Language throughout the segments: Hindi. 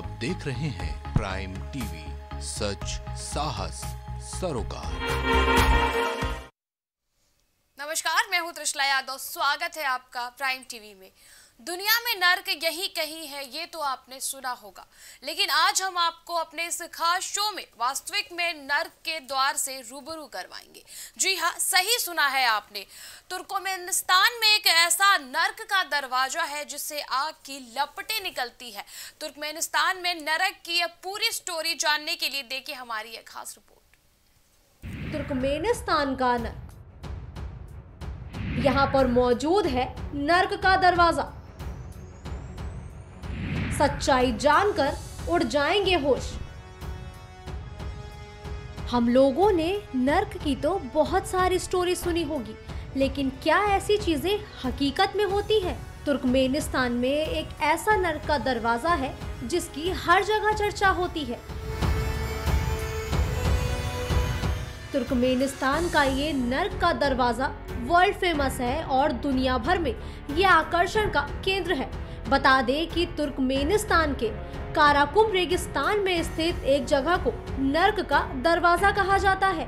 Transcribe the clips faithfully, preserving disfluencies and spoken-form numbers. आप देख रहे हैं प्राइम टीवी, सच साहस सरोकार। नमस्कार, मैं हूं त्रिशला यादव। स्वागत है आपका प्राइम टीवी में। दुनिया में नर्क यही कहीं है, ये तो आपने सुना होगा, लेकिन आज हम आपको अपने इस खास शो में वास्तविक में नर्क के द्वार से रूबरू करवाएंगे। जी हाँ, सही सुना है आपने। तुर्कमेनिस्तान में एक ऐसा नर्क का दरवाजा है जिससे आग की लपटें निकलती है। तुर्कमेनिस्तान में नरक की पूरी स्टोरी जानने के लिए देखिए हमारी यह खास रिपोर्ट। तुर्कमेनिस्तान का नर्क, यहाँ पर मौजूद है नर्क का दरवाजा। सच्चाई जानकर उड़ जाएंगे होश। हम लोगों ने नर्क की तो बहुत सारी स्टोरी सुनी होगी, लेकिन क्या ऐसी चीजें हकीकत में होती है? तुर्कमेनिस्तान में एक ऐसा नर्क का दरवाजा है जिसकी हर जगह चर्चा होती है। तुर्कमेनिस्तान का ये नर्क का दरवाजा वर्ल्ड फेमस है और दुनिया भर में ये आकर्षण का केंद्र है। बता दें कि तुर्कमेनिस्तान के काराकुम रेगिस्तान में स्थित एक जगह को नर्क का दरवाजा कहा जाता है।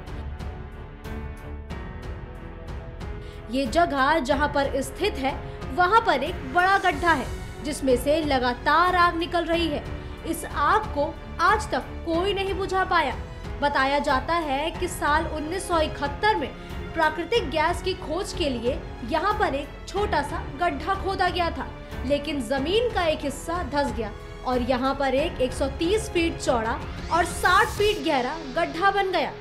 ये जगह जहां पर स्थित है वहां पर एक बड़ा गड्ढा है जिसमें से लगातार आग निकल रही है। इस आग को आज तक कोई नहीं बुझा पाया। बताया जाता है कि साल उन्नीस सौ इकहत्तर में प्राकृतिक गैस की खोज के लिए यहाँ पर एक छोटा सा गड्ढा खोदा गया था, लेकिन जमीन का एक हिस्सा धंस गया और यहाँ पर एक 130 फीट चौड़ा और साठ फीट गहरा गड्ढा बन गया।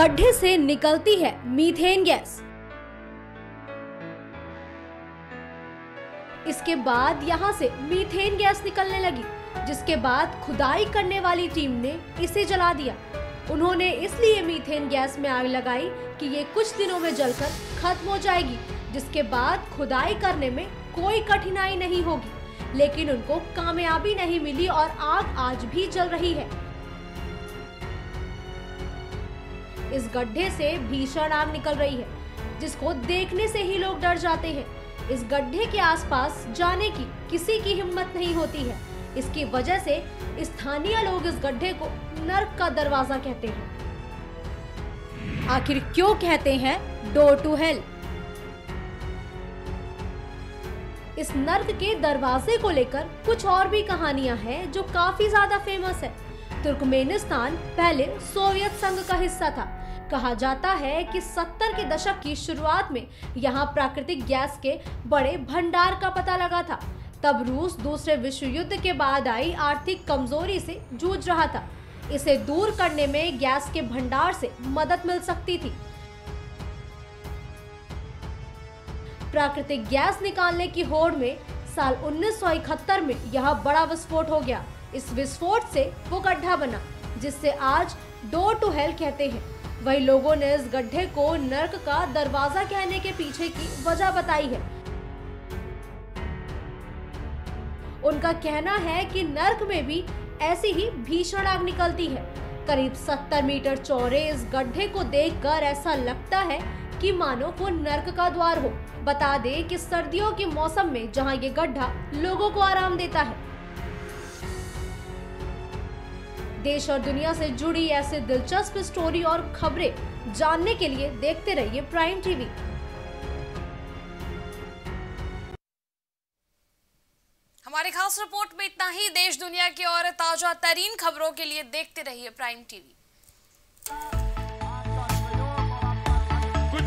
गड्ढे से निकलती है मीथेन गैस। इसके बाद यहाँ से मीथेन गैस निकलने लगी, जिसके बाद खुदाई करने वाली टीम ने इसे जला दिया। उन्होंने इसलिए मीथेन गैस में आग लगाई कि ये कुछ दिनों में जलकर खत्म हो जाएगी, जिसके बाद खुदाई करने में कोई कठिनाई नहीं होगी, लेकिन उनको कामयाबी नहीं मिली और आग आज भी जल रही है। इस गड्ढे से भीषण आग निकल रही है जिसको देखने से ही लोग डर जाते हैं। इस गड्ढे के आसपास जाने की किसी की हिम्मत नहीं होती है। इसकी वजह से स्थानीय लोग इस गड्ढे को नर्क का दरवाजा कहते हैं। आखिर क्यों कहते हैं डोर टू हेल? इस नर्क के दरवाजे को लेकर कुछ और भी कहानियां हैं जो काफी ज्यादा फेमस है। तुर्कमेनिस्तान पहले सोवियत संघ का हिस्सा था। कहा जाता है कि सत्तर के दशक की शुरुआत में यहाँ प्राकृतिक गैस के बड़े भंडार का पता लगा था। तब रूस दूसरे विश्व युद्ध के बाद आई आर्थिक कमजोरी से जूझ रहा था। इसे दूर करने में गैस के भंडार से मदद मिल सकती थी। प्राकृतिक गैस निकालने की होड़ में साल उन्नीस सौ इकहत्तर में यह बड़ा विस्फोट हो गया। इस विस्फोट से वो गड्ढा बना जिससे आज डोर टू हेल कहते हैं। वही लोगों ने इस गड्ढे को नर्क का दरवाजा कहने के पीछे की वजह बताई है। उनका कहना है कि नर्क में भी ऐसी ही भीषण आग निकलती है। करीब सत्तर मीटर चौड़े इस गड्ढे को देखकर ऐसा लगता है कि मानो को नर्क का द्वार हो। बता दें कि सर्दियों के मौसम में जहां ये गड्ढा लोगों को आराम देता है। देश और दुनिया से जुड़ी ऐसे दिलचस्प स्टोरी और खबरें जानने के लिए देखते रहिए प्राइम टीवी। हमारे खास रिपोर्ट में इतना ही। देश दुनिया की और ताजा तरीन खबरों के लिए देखते रहिए प्राइम टीवी। कुछ